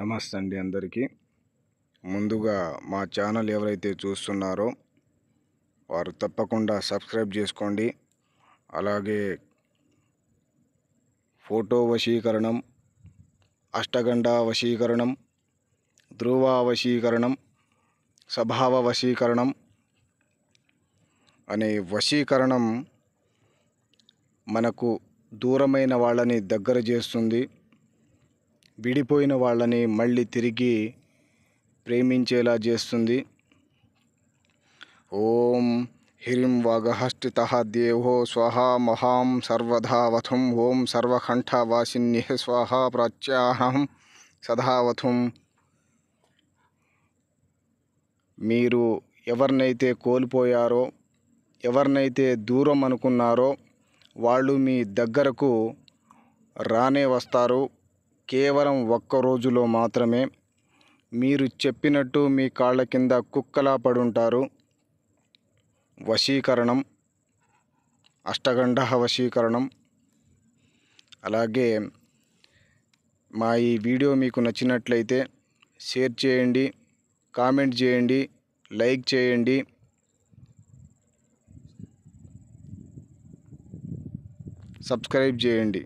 నమస్తే అండి అందరికీ। ముందుగా మా ఛానల్ ఎవరైతే చూస్తున్నారో వారు తప్పకుండా సబ్స్క్రైబ్ చేసుకోండి। అలాగే ఫోటో వశీకరణం, అష్టగండ వశీకరణం, ధ్రువ వశీకరణం, స్వభావ వశీకరణం అనే వశీకరణం మనకు దూరమైన వాళ్ళని దగ్గర చేస్తుంది, విడిపోయిన వాళ్ళని మళ్ళీ తిరిగి ప్రేమించేలా చేస్తుంది। ఓం హ్రీం వాగహస్థితః దేవో స్వాహా మహాం సర్వధావథుం ఓం సర్వకంఠవాసిన్యే స్వాహా ప్రాచ్యాహం సదావథుం। మీరు ఎవరినైతే కోల్పోయారో, ఎవరినైతే దూరం అనుకున్నారో వాళ్ళు మీ దగ్గరకు రానే వస్తారు, కేవలం ఒక్క రోజులో మాత్రమే। మీరు చెప్పినట్టు మీ కాళ్ళ కింద కుక్కలా పడుంటారు। వశీకరణం, అష్టగండ వశీకరణం। అలాగే మా ఈ వీడియో మీకు నచ్చినట్లయితే షేర్ చేయండి, కామెంట్ చేయండి, లైక్ చేయండి। సబ్స్క్రైబ్ చేయండి।